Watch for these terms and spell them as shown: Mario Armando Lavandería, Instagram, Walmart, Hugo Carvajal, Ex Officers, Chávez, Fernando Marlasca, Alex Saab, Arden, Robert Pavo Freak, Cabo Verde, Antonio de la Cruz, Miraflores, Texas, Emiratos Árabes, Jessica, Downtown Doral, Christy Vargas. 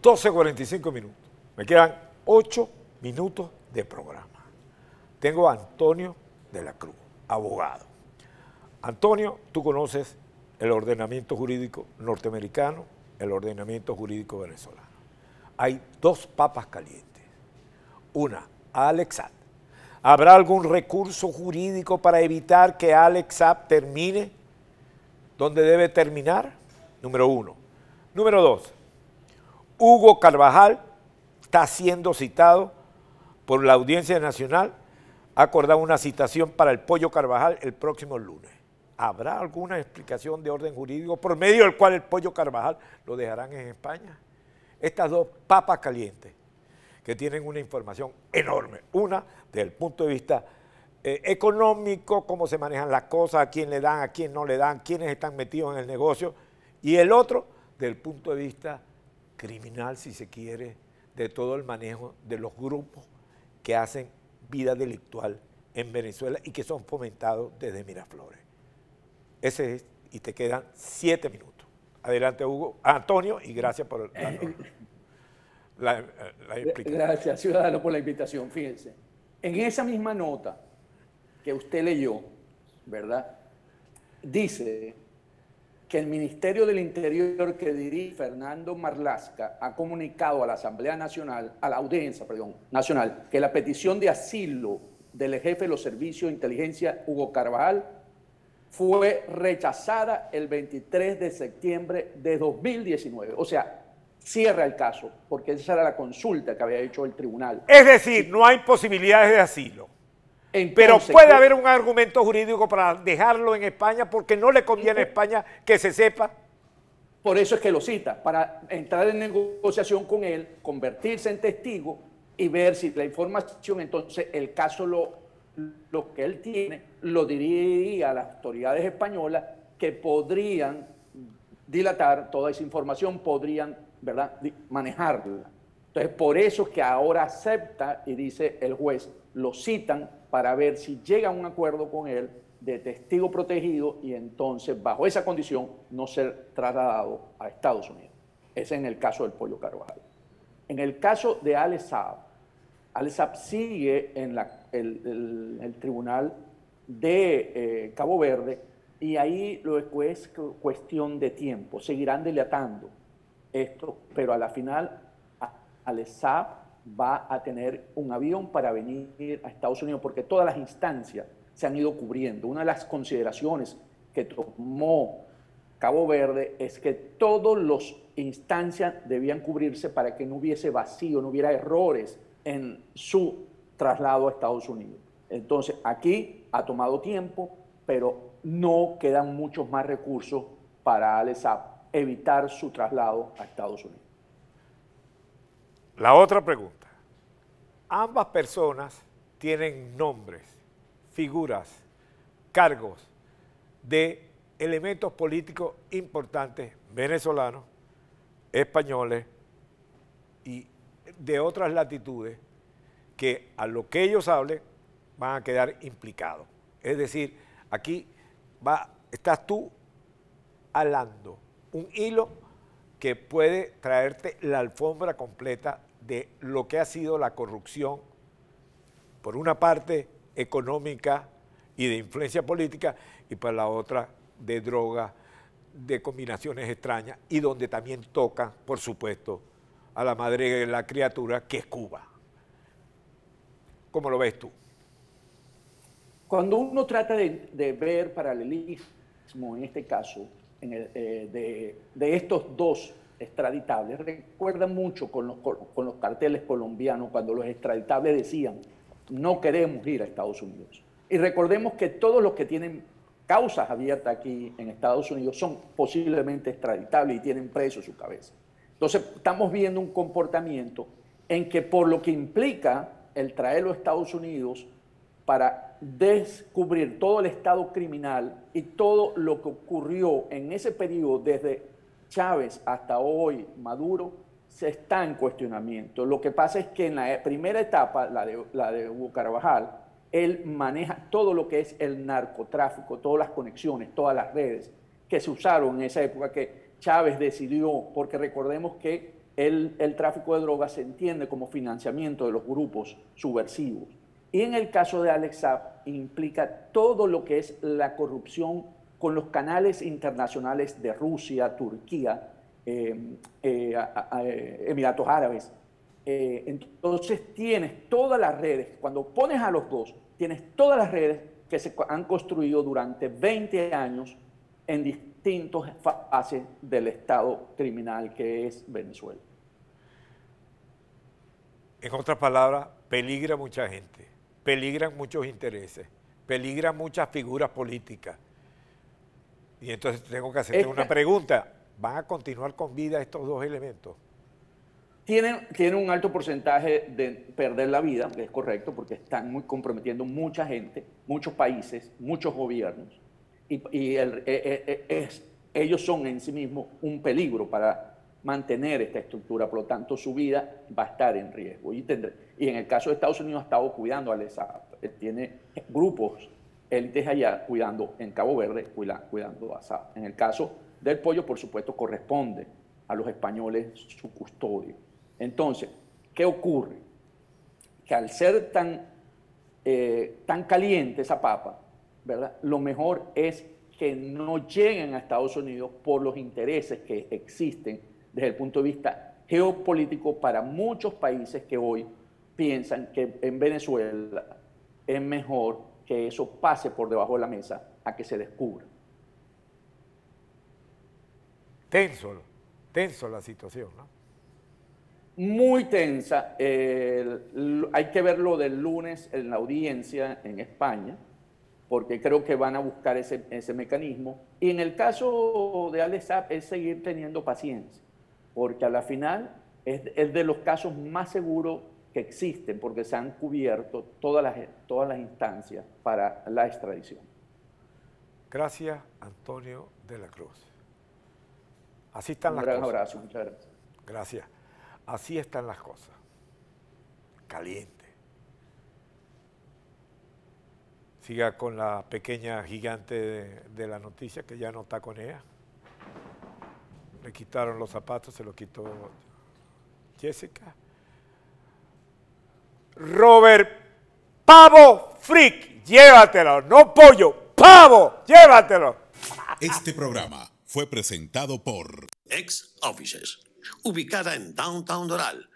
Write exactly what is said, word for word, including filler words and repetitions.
doce cuarenta y cinco minutos. Me quedan ocho minutos de programa. Tengo a Antonio de la Cruz, abogado. Antonio, tú conoces el ordenamiento jurídico norteamericano, el ordenamiento jurídico venezolano. Hay dos papas calientes. Una, Alex Saab. ¿Habrá algún recurso jurídico para evitar que Alex Saab termine donde debe terminar? Número uno. Número dos, Hugo Carvajal está siendo citado por la Audiencia Nacional. Ha acordado una citación para el Pollo Carvajal el próximo lunes. ¿Habrá alguna explicación de orden jurídico por medio del cual el Pollo Carvajal lo dejarán en España? Estas dos papas calientes que tienen una información enorme. Una, desde el punto de vista eh, económico, cómo se manejan las cosas, a quién le dan, a quién no le dan, quiénes están metidos en el negocio. Y el otro, desde el punto de vista criminal, si se quiere, de todo el manejo de los grupos que hacen vida delictual en Venezuela y que son fomentados desde Miraflores. Ese es, y te quedan siete minutos. Adelante, Hugo, Antonio, y gracias por la, la, la explicación. Gracias, ciudadano, por la invitación. Fíjense, en esa misma nota que usted leyó, ¿verdad? Dice que el Ministerio del Interior que dirige Fernando Marlasca ha comunicado a la Asamblea Nacional, a la Audiencia, perdón, Nacional, que la petición de asilo del jefe de los servicios de inteligencia, Hugo Carvajal, fue rechazada el veintitrés de septiembre de dos mil diecinueve. O sea, cierra el caso, porque esa era la consulta que había hecho el tribunal. Es decir, sí, no hay posibilidades de asilo. Entonces, pero puede haber un argumento jurídico para dejarlo en España porque no le conviene a España que se sepa. Por eso es que lo cita, para entrar en negociación con él, convertirse en testigo y ver si la información, entonces el caso lo, lo que él tiene lo diría a las autoridades españolas que podrían dilatar toda esa información, podrían, ¿verdad?, manejarla. Entonces por eso es que ahora acepta y dice el juez, lo citan para ver si llega a un acuerdo con él de testigo protegido y entonces bajo esa condición no ser trasladado a Estados Unidos. Ese es en el caso del Pollo Carvajal. En el caso de Alex Saab, Alex Saab sigue en la, el, el, el tribunal de eh, Cabo Verde y ahí lo es cuestión de tiempo, seguirán dilatando esto, pero a la final Alex Saab va a tener un avión para venir a Estados Unidos porque todas las instancias se han ido cubriendo. Una de las consideraciones que tomó Cabo Verde es que todas las instancias debían cubrirse para que no hubiese vacío, no hubiera errores en su traslado a Estados Unidos. Entonces aquí ha tomado tiempo, pero no quedan muchos más recursos para Alex Saab evitar su traslado a Estados Unidos. La otra pregunta, ambas personas tienen nombres, figuras, cargos de elementos políticos importantes venezolanos, españoles y de otras latitudes que a lo que ellos hablen van a quedar implicados. Es decir, aquí va, estás tú alando un hilo que puede traerte la alfombra completa de lo que ha sido la corrupción, por una parte económica y de influencia política, y por la otra de drogas, de combinaciones extrañas, y donde también tocan, por supuesto, a la madre de la criatura, que es Cuba. ¿Cómo lo ves tú? Cuando uno trata de, de ver paralelismo, en este caso, en el, eh, de, de estos dos extraditables, recuerda mucho con los, con los carteles colombianos cuando los extraditables decían no queremos ir a Estados Unidos. Y recordemos que todos los que tienen causas abiertas aquí en Estados Unidos son posiblemente extraditables y tienen preso su cabeza. Entonces estamos viendo un comportamiento en que por lo que implica el traerlo a Estados Unidos para descubrir todo el estado criminal y todo lo que ocurrió en ese periodo desde Chávez hasta hoy, Maduro, se está en cuestionamiento. Lo que pasa es que en la primera etapa, la de, la de Hugo Carvajal, él maneja todo lo que es el narcotráfico, todas las conexiones, todas las redes que se usaron en esa época que Chávez decidió, porque recordemos que el, el tráfico de drogas se entiende como financiamiento de los grupos subversivos. Y en el caso de Alex Saab implica todo lo que es la corrupción con los canales internacionales de Rusia, Turquía, eh, eh, a, a, Emiratos Árabes. Eh, entonces tienes todas las redes, cuando pones a los dos, tienes todas las redes que se han construido durante veinte años en distintas fases del Estado criminal que es Venezuela. En otras palabras, peligra mucha gente, peligran muchos intereses, peligran muchas figuras políticas. Y entonces tengo que hacerte Esta, una pregunta, ¿van a continuar con vida estos dos elementos? Tienen, tienen un alto porcentaje de perder la vida, que es correcto, porque están muy comprometiendo mucha gente, muchos países, muchos gobiernos, y, y el, es, es, ellos son en sí mismos un peligro para mantener esta estructura, por lo tanto su vida va a estar en riesgo. Y, tendré, y en el caso de Estados Unidos ha estado cuidando a Alex Saab, tiene grupos élites allá cuidando en Cabo Verde, cuidando a Saab. En el caso del pollo, por supuesto, corresponde a los españoles su custodia. Entonces, ¿qué ocurre? Que al ser tan, eh, tan caliente esa papa, ¿verdad? Lo mejor es que no lleguen a Estados Unidos por los intereses que existen desde el punto de vista geopolítico para muchos países que hoy piensan que en Venezuela es mejor que eso pase por debajo de la mesa a que se descubra. Tenso, tenso la situación, ¿no? Muy tensa. Eh, hay que verlo del lunes en la audiencia en España, porque creo que van a buscar ese, ese mecanismo. Y en el caso de Alex Saab es seguir teniendo paciencia, porque a la final es, es de los casos más seguros que existen, porque se han cubierto todas las, todas las instancias para la extradición. Gracias, Antonio de la Cruz. Así están las cosas. Un gran abrazo, muchas gracias. Gracias. Así están las cosas. Caliente. Siga con la pequeña gigante de, de la noticia que ya no está con ella. Le quitaron los zapatos, se los quitó Jessica. Robert Pavo Freak, llévatelo, no pollo, pavo, llévatelo. Este programa fue presentado por Ex Officers, ubicada en Downtown Doral,